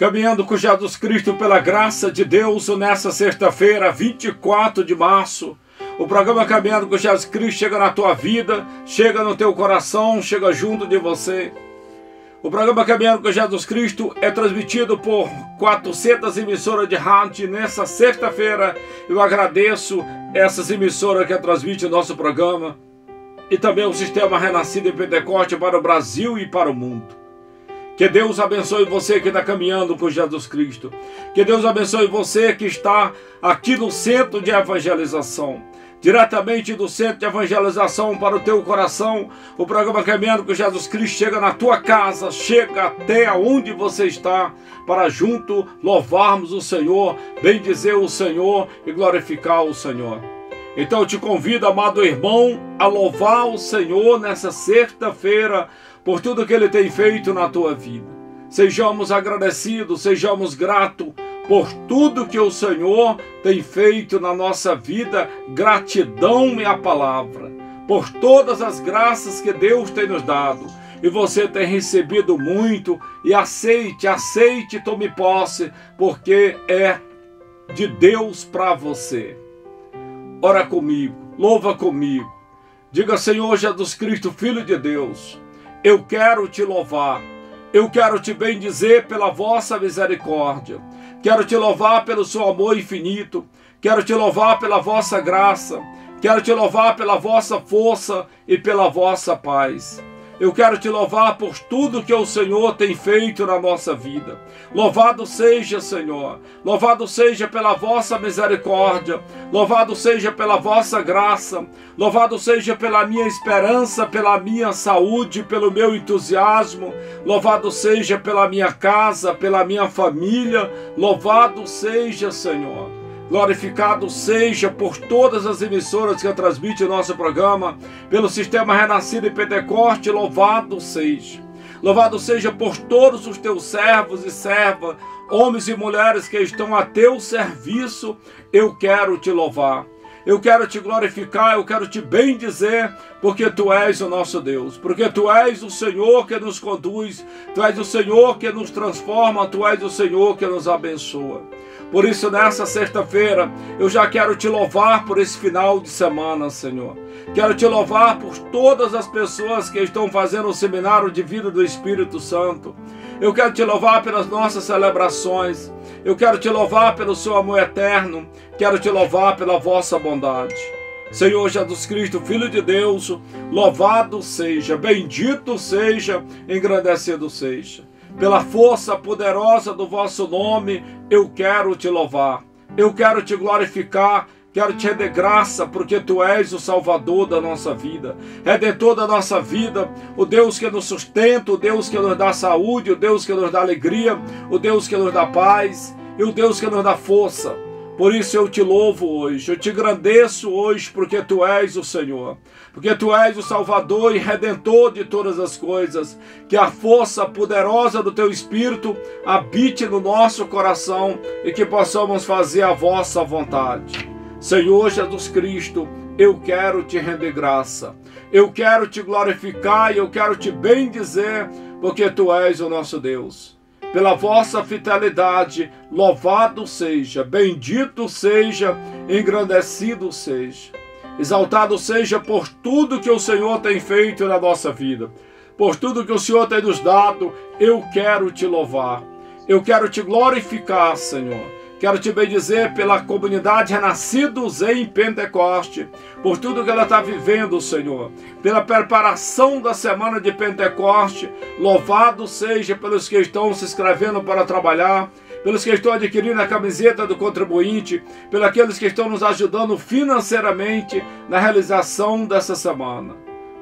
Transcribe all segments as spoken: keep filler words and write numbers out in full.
Caminhando com Jesus Cristo pela graça de Deus, nessa sexta-feira, vinte e quatro de março, o programa Caminhando com Jesus Cristo chega na tua vida, chega no teu coração, chega junto de você. O programa Caminhando com Jesus Cristo é transmitido por quatrocentas emissoras de rádio nessa sexta-feira. Eu agradeço essas emissoras que transmitem o nosso programa e também o Sistema Renascido em Pentecostes para o Brasil e para o mundo. Que Deus abençoe você que está caminhando com Jesus Cristo. Que Deus abençoe você que está aqui no Centro de Evangelização. Diretamente do Centro de Evangelização para o teu coração, o programa Caminhando com Jesus Cristo chega na tua casa, chega até onde você está, para junto louvarmos o Senhor, bendizer o Senhor e glorificar o Senhor. Então eu te convido, amado irmão, a louvar o Senhor nessa sexta-feira, por tudo que Ele tem feito na tua vida. Sejamos agradecidos, sejamos gratos por tudo que o Senhor tem feito na nossa vida. Gratidão é a palavra, por todas as graças que Deus tem nos dado. E você tem recebido muito, e aceite, aceite, tome posse, porque é de Deus para você. Ora comigo, louva comigo. Diga: Senhor Jesus Cristo, Filho de Deus, eu quero te louvar, eu quero te bendizer pela vossa misericórdia, quero te louvar pelo seu amor infinito, quero te louvar pela vossa graça, quero te louvar pela vossa força e pela vossa paz. Eu quero te louvar por tudo que o Senhor tem feito na nossa vida. Louvado seja, Senhor. Louvado seja pela vossa misericórdia. Louvado seja pela vossa graça. Louvado seja pela minha esperança, pela minha saúde, pelo meu entusiasmo. Louvado seja pela minha casa, pela minha família. Louvado seja, Senhor. Glorificado seja por todas as emissoras que transmitem o nosso programa, pelo Sistema Renascido em Pentecostes, louvado seja. Louvado seja por todos os teus servos e servas, homens e mulheres que estão a teu serviço. Eu quero te louvar, eu quero te glorificar, eu quero te bendizer, porque tu és o nosso Deus, porque tu és o Senhor que nos conduz, tu és o Senhor que nos transforma, tu és o Senhor que nos abençoa. Por isso, nessa sexta-feira, eu já quero te louvar por esse final de semana, Senhor. Quero te louvar por todas as pessoas que estão fazendo o Seminário de Vida do Espírito Santo. Eu quero te louvar pelas nossas celebrações. Eu quero te louvar pelo seu amor eterno. Quero te louvar pela vossa bondade. Senhor Jesus Cristo, Filho de Deus, louvado seja, bendito seja, engrandecido seja. Pela força poderosa do vosso nome, eu quero te louvar, eu quero te glorificar, quero te render graça, porque tu és o Salvador da nossa vida, Redentor da nossa vida, o Deus que nos sustenta, o Deus que nos dá saúde, o Deus que nos dá alegria, o Deus que nos dá paz e o Deus que nos dá força. Por isso eu te louvo hoje, eu te agradeço hoje, porque tu és o Senhor, porque tu és o Salvador e Redentor de todas as coisas. Que a força poderosa do teu Espírito habite no nosso coração e que possamos fazer a vossa vontade. Senhor Jesus Cristo, eu quero te render graça, eu quero te glorificar e eu quero te bendizer, porque tu és o nosso Deus. Pela vossa fidelidade, louvado seja, bendito seja, engrandecido seja. Exaltado seja por tudo que o Senhor tem feito na nossa vida. Por tudo que o Senhor tem nos dado, eu quero te louvar. Eu quero te glorificar, Senhor. Quero te bendizer pela comunidade Renascidos em Pentecostes, por tudo que ela está vivendo, Senhor. Pela preparação da Semana de Pentecostes, louvado seja pelos que estão se inscrevendo para trabalhar, pelos que estão adquirindo a camiseta do contribuinte, pelos aqueles que estão nos ajudando financeiramente na realização dessa semana.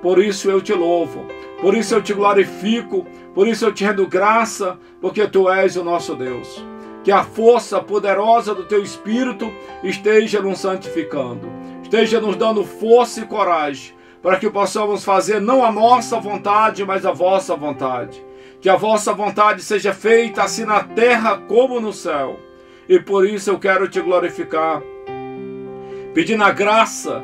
Por isso eu te louvo, por isso eu te glorifico, por isso eu te rendo graça, porque tu és o nosso Deus. Que a força poderosa do teu Espírito esteja nos santificando, esteja nos dando força e coragem, para que possamos fazer não a nossa vontade, mas a vossa vontade. Que a vossa vontade seja feita assim na terra como no céu. E por isso eu quero te glorificar, pedindo a graça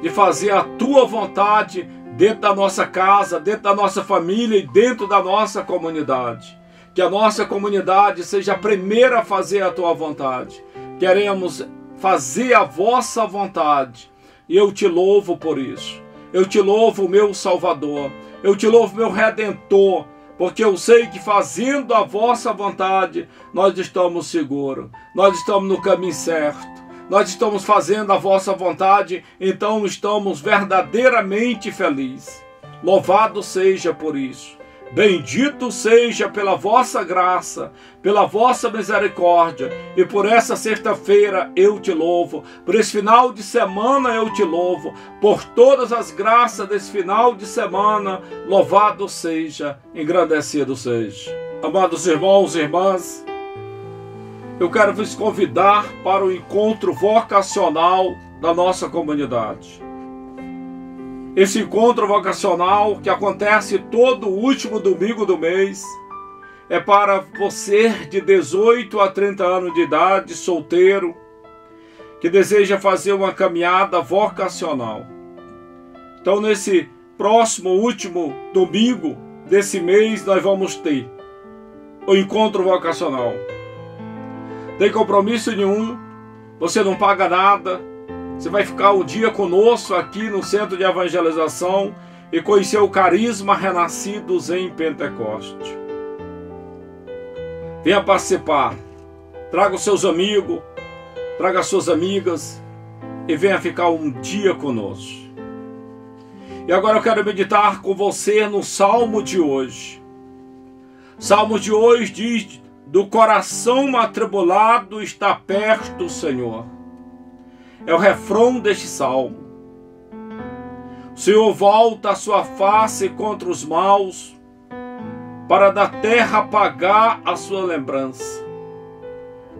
de fazer a tua vontade dentro da nossa casa, dentro da nossa família e dentro da nossa comunidade. que a nossa comunidade seja a primeira a fazer a tua vontade. Queremos fazer a vossa vontade. E eu te louvo por isso. Eu te louvo, meu Salvador. Eu te louvo, meu Redentor. Porque eu sei que fazendo a vossa vontade, nós estamos seguros. Nós estamos no caminho certo. Nós estamos fazendo a vossa vontade, então estamos verdadeiramente felizes. Louvado seja por isso. Bendito seja pela vossa graça, pela vossa misericórdia, e por essa sexta-feira eu te louvo, por esse final de semana eu te louvo, por todas as graças desse final de semana, louvado seja, engrandecido seja. Amados irmãos e irmãs, eu quero vos convidar para o encontro vocacional da nossa comunidade. Esse encontro vocacional que acontece todo último domingo do mês é para você de dezoito a trinta anos de idade, solteiro, que deseja fazer uma caminhada vocacional. Então nesse próximo último domingo desse mês nós vamos ter o encontro vocacional. Não tem compromisso nenhum, você não paga nada. Você vai ficar um dia conosco aqui no Centro de Evangelização e conhecer o Carisma Renascidos em Pentecostes. Venha participar. Traga os seus amigos, traga as suas amigas e venha ficar um dia conosco. E agora eu quero meditar com você no Salmo de hoje. O Salmo de hoje diz: do coração atribulado está perto o Senhor. É o refrão deste salmo. O Senhor volta a sua face contra os maus, para da terra apagar a sua lembrança.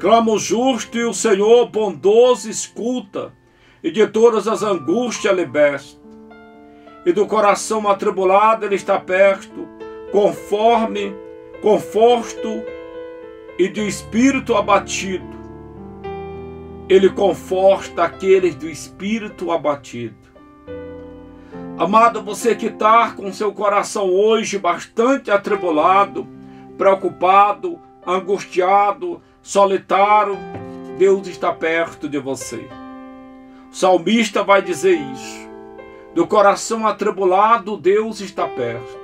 Clama o justo e o Senhor bondoso escuta, e de todas as angústias liberta. E do coração atribulado ele está perto, conforme, conforto e de espírito abatido. Ele conforta aqueles do espírito abatido. Amado, você que está com seu coração hoje bastante atribulado, preocupado, angustiado, solitário, Deus está perto de você. O salmista vai dizer isso. Do coração atribulado, Deus está perto.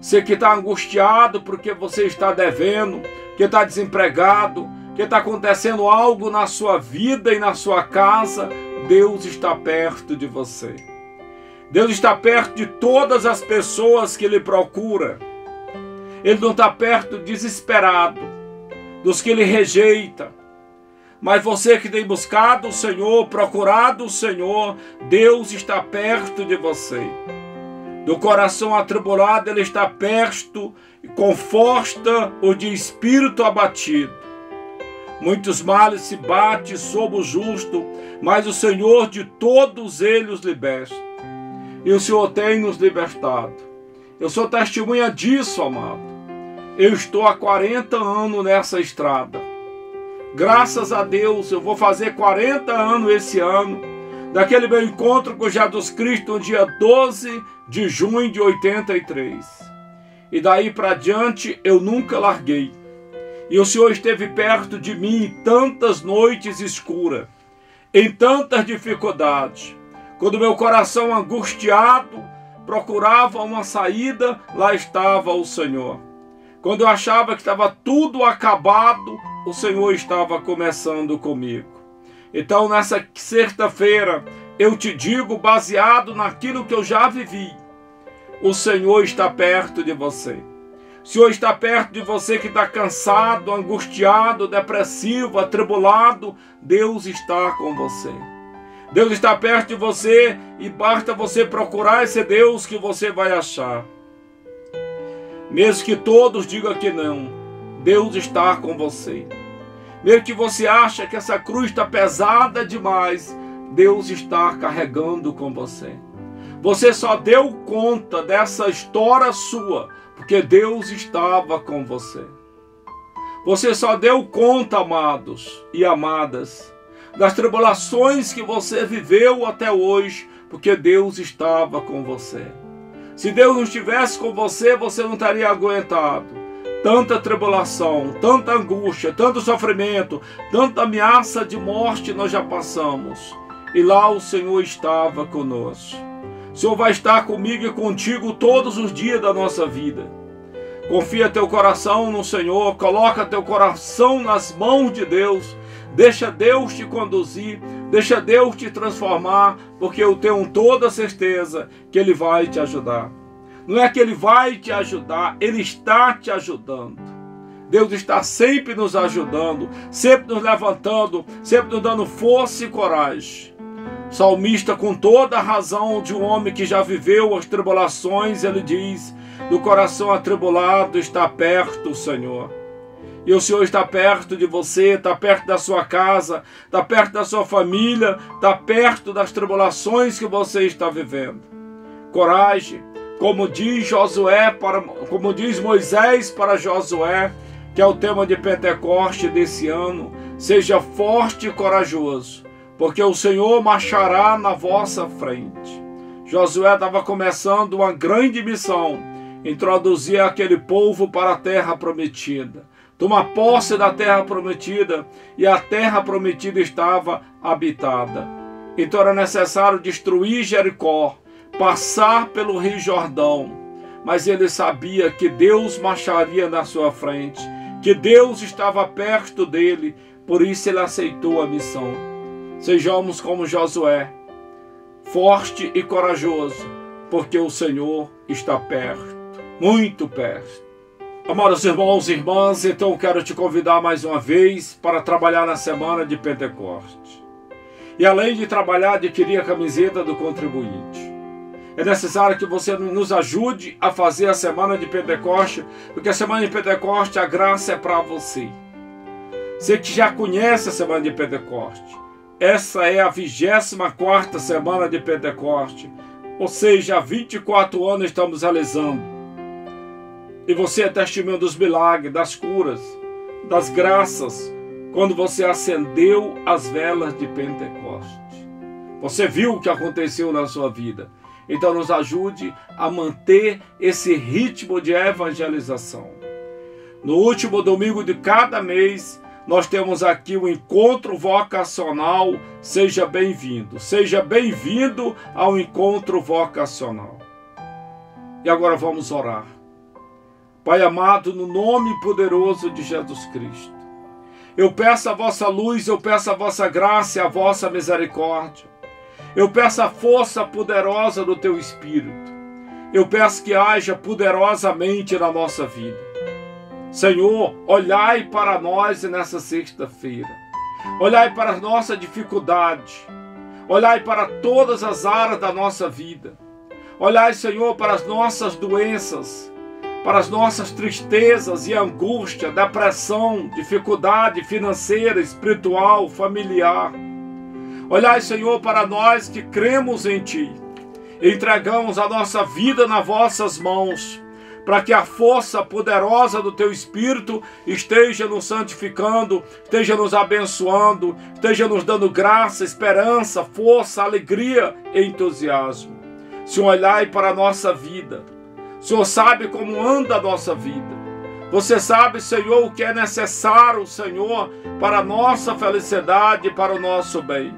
Você que está angustiado porque você está devendo, que está desempregado, que está acontecendo algo na sua vida e na sua casa, Deus está perto de você. Deus está perto de todas as pessoas que Ele procura. Ele não está perto desesperado, dos que Ele rejeita. Mas você que tem buscado o Senhor, procurado o Senhor, Deus está perto de você. Do coração atribulado Ele está perto e conforta o de espírito abatido. Muitos males se batem sobre o justo, mas o Senhor de todos eles os liberta. E o Senhor tem nos libertado. Eu sou testemunha disso, amado. Eu estou há quarenta anos nessa estrada. Graças a Deus, eu vou fazer quarenta anos esse ano, daquele meu encontro com Jesus Cristo no dia doze de junho de oitenta e três. E daí para diante, eu nunca larguei. E o Senhor esteve perto de mim em tantas noites escuras, em tantas dificuldades. Quando meu coração angustiado procurava uma saída, lá estava o Senhor. Quando eu achava que estava tudo acabado, o Senhor estava começando comigo. Então, nessa sexta-feira, eu te digo, baseado naquilo que eu já vivi, o Senhor está perto de você. O Senhor está perto de você que está cansado, angustiado, depressivo, atribulado. Deus está com você. Deus está perto de você e basta você procurar esse Deus que você vai achar. Mesmo que todos digam que não, Deus está com você. Mesmo que você ache que essa cruz está pesada demais, Deus está carregando com você. Você só deu conta dessa história sua porque Deus estava com você. Você só deu conta, amados e amadas, das tribulações que você viveu até hoje, porque Deus estava com você. Se Deus não estivesse com você, você não estaria aguentado. tanta tribulação, tanta angústia, tanto sofrimento, tanta ameaça de morte nós já passamos. E lá o Senhor estava conosco. O Senhor vai estar comigo e contigo todos os dias da nossa vida. Confia teu coração no Senhor, coloca teu coração nas mãos de Deus. Deixa Deus te conduzir, deixa Deus te transformar, porque eu tenho toda certeza que Ele vai te ajudar. Não é que Ele vai te ajudar, Ele está te ajudando. Deus está sempre nos ajudando, sempre nos levantando, sempre nos dando força e coragem. O salmista, com toda a razão de um homem que já viveu as tribulações, ele diz: do coração atribulado está perto o Senhor. E o Senhor está perto de você, está perto da sua casa, está perto da sua família, está perto das tribulações que você está vivendo. Coragem, como diz Josué, para, como diz Moisés para Josué, que é o tema de Pentecostes desse ano, seja forte e corajoso, porque o Senhor marchará na vossa frente. Josué estava começando uma grande missão, introduzir aquele povo para a terra prometida. Toma posse da terra prometida, e a terra prometida estava habitada. Então era necessário destruir Jericó, passar pelo Rio Jordão, mas ele sabia que Deus marcharia na sua frente, que Deus estava perto dele, por isso ele aceitou a missão. Sejamos como Josué, forte e corajoso, porque o Senhor está perto, muito perto. Amados irmãos e irmãs, então eu quero te convidar mais uma vez para trabalhar na Semana de Pentecostes. E além de trabalhar, adquirir a camiseta do contribuinte. É necessário que você nos ajude a fazer a Semana de Pentecostes, porque a Semana de Pentecostes, a graça é para você. Você que já conhece a Semana de Pentecostes, essa é a vigésima quarta Semana de Pentecostes, ou seja, há vinte e quatro anos estamos realizando. E você é testemunho dos milagres, das curas, das graças, quando você acendeu as velas de Pentecostes. Você viu o que aconteceu na sua vida. Então nos ajude a manter esse ritmo de evangelização. No último domingo de cada mês, nós temos aqui o encontro vocacional. Seja bem-vindo. Seja bem-vindo ao encontro vocacional. E agora vamos orar. Pai amado, no nome poderoso de Jesus Cristo, eu peço a vossa luz, eu peço a vossa graça e a vossa misericórdia. Eu peço a força poderosa do teu Espírito. Eu peço que haja poderosamente na nossa vida. Senhor, olhai para nós nessa sexta-feira. Olhai para a nossa dificuldade. Olhai para todas as áreas da nossa vida. Olhai, Senhor, para as nossas doenças, para as nossas tristezas e angústia, depressão, dificuldade financeira, espiritual, familiar. Olhai, Senhor, para nós que cremos em Ti. Entregamos a nossa vida nas vossas mãos, para que a força poderosa do Teu Espírito esteja nos santificando, esteja nos abençoando, esteja nos dando graça, esperança, força, alegria e entusiasmo. Senhor, olhai para a nossa vida. O Senhor sabe como anda a nossa vida. Você sabe, Senhor, o que é necessário, Senhor, para a nossa felicidade e para o nosso bem.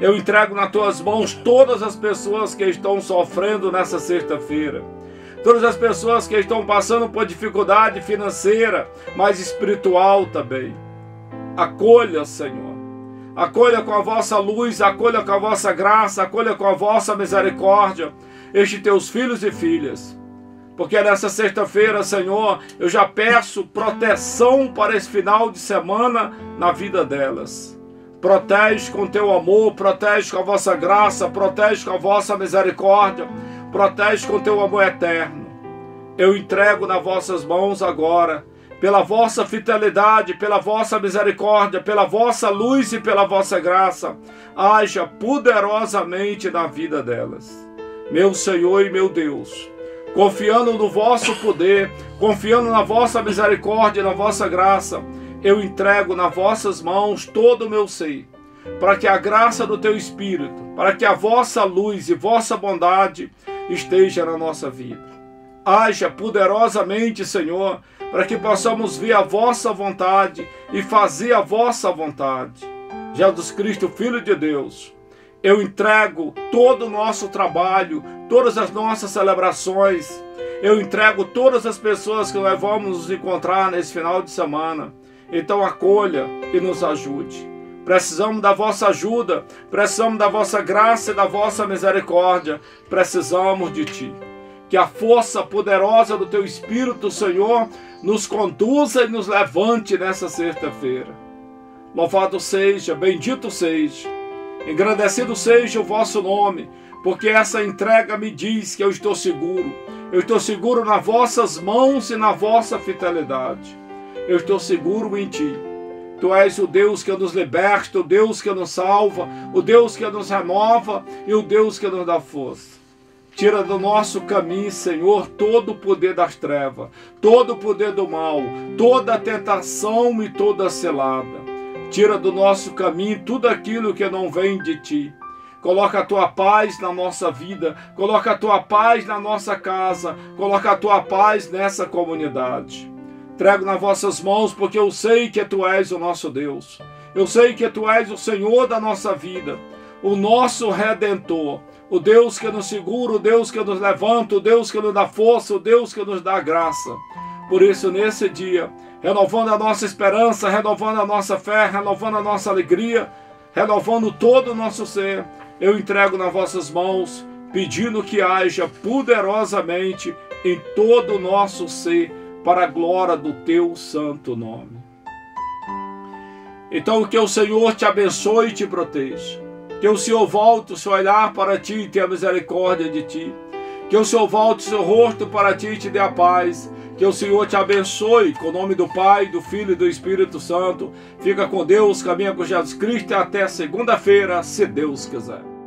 Eu entrego nas Tuas mãos todas as pessoas que estão sofrendo nessa sexta-feira. Todas as pessoas que estão passando por dificuldade financeira, mas espiritual também. Acolha, Senhor. Acolha com a vossa luz, acolha com a vossa graça, acolha com a vossa misericórdia estes Teus filhos e filhas. Porque nessa sexta-feira, Senhor, eu já peço proteção para esse final de semana na vida delas. Protege com Teu amor, protege com a vossa graça, protege com a vossa misericórdia, protege com Teu amor eterno. Eu entrego nas vossas mãos agora, pela vossa fidelidade, pela vossa misericórdia, pela vossa luz e pela vossa graça, haja poderosamente na vida delas. Meu Senhor e meu Deus, confiando no vosso poder, confiando na vossa misericórdia e na vossa graça, eu entrego nas vossas mãos todo o meu ser, para que a graça do Teu Espírito, para que a vossa luz e vossa bondade esteja na nossa vida. Haja poderosamente, Senhor, para que possamos ver a vossa vontade e fazer a vossa vontade. Jesus Cristo, Filho de Deus, eu entrego todo o nosso trabalho, todas as nossas celebrações, eu entrego todas as pessoas que nós vamos nos encontrar nesse final de semana. Então acolha e nos ajude. Precisamos da vossa ajuda, precisamos da vossa graça e da vossa misericórdia, precisamos de Ti. Que a força poderosa do Teu Espírito, Senhor, nos conduza e nos levante nessa sexta-feira. Louvado seja, bendito seja, engrandecido seja o vosso nome, porque essa entrega me diz que eu estou seguro. Eu estou seguro nas vossas mãos e na vossa fidelidade. Eu estou seguro em Ti. Tu és o Deus que nos liberta, o Deus que nos salva, o Deus que nos renova e o Deus que nos dá força. Tira do nosso caminho, Senhor, todo o poder das trevas, todo o poder do mal, toda a tentação e toda a cilada. Tira do nosso caminho tudo aquilo que não vem de Ti. Coloca a Tua paz na nossa vida, coloca a Tua paz na nossa casa, coloca a Tua paz nessa comunidade. Entrego nas vossas mãos, porque eu sei que Tu és o nosso Deus. Eu sei que Tu és o Senhor da nossa vida, o nosso Redentor, o Deus que nos segura, o Deus que nos levanta, o Deus que nos dá força, o Deus que nos dá graça. Por isso, nesse dia, renovando a nossa esperança, renovando a nossa fé, renovando a nossa alegria, renovando todo o nosso ser, eu entrego nas vossas mãos, pedindo que haja poderosamente em todo o nosso ser, para a glória do Teu santo nome. Então que o Senhor te abençoe e te proteja, que o Senhor volte o Seu olhar para Ti e tenha misericórdia de Ti, que o Senhor volte o Seu rosto para Ti e te dê a paz, que o Senhor te abençoe, com o nome do Pai, do Filho e do Espírito Santo. Fica com Deus, caminha com Jesus Cristo e até segunda-feira, se Deus quiser.